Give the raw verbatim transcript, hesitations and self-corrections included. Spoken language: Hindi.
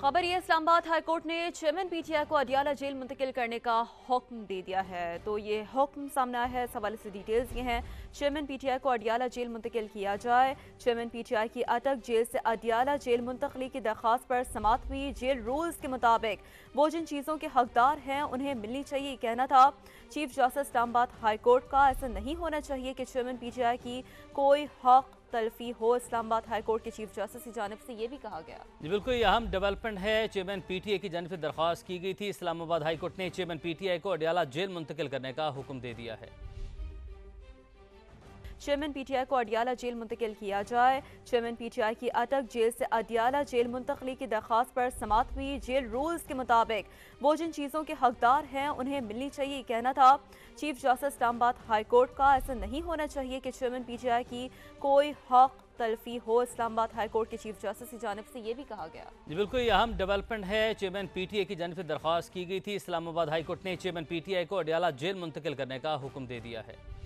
खबर यह इस्लामाबाद हाई कोर्ट ने चेयरमैन पीटीआई को अडियाला जेल मुंतकिल करने का हुक्म दे दिया है। तो ये हुक्म सामने आया है। इस हवाले से डिटेल्स ये हैं, चेयरमैन पीटीआई को अडियाला जेल मुंतकिल किया जाए। चेयरमैन पीटीआई की अटक जेल से अडियाला जेल मुंतकली की दरख्वास्त पर समाअत हुई। जेल रूल्स के मुताबिक वो जिन चीज़ों के हकदार हैं उन्हें मिलनी चाहिए, कहना था chief justice Islamabad high court का। ऐसा नहीं होना चाहिए कि चेयरमैन पीटीआई की कोई हक तलफी हो। इस्लामाबाद हाई कोर्ट के चीफ जस्टिस की जानिब से ये भी कहा गया। जी बिल्कुल, ये अहम डेवलपमेंट है। चेयरमैन पीटीआई की जानिब से दरख्वास्त की गई थी। इस्लामाबाद हाई कोर्ट ने चेयरमैन पीटीआई को अडियाला जेल मुंतकिल करने का हुक्म दे दिया है। चेयरमैन पीटीआई को अडियाला जेल मुंतकिल किया जाए। चेयरमैन पीटीआई की अटक जेल से अडियाला जेल मुंतकली की दरख्वास्त पर समाअत हुई। जेल रूल्स के मुताबिक वो जिन चीज़ों के हकदार हैं उन्हें मिलनी चाहिए, कहना था chief justice Islamabad high court का। ऐसा नहीं होना चाहिए कि चेयरमैन पीटीआई की कोई हक तलफी हो। इस्लामाबाद हाई कोर्ट के चीफ जस्टिस की जानिब से ये भी कहा गया। जी बिल्कुल, ये अहम डेवलपमेंट है। चेयरमैन पीटीआई की जानिब से दरख्वास्त की गई थी। इस्लामाबाद हाई कोर्ट ने चेयरमैन पीटीआई को अडियाला जेल मुंतकिल करने का हुक्म दे दिया है।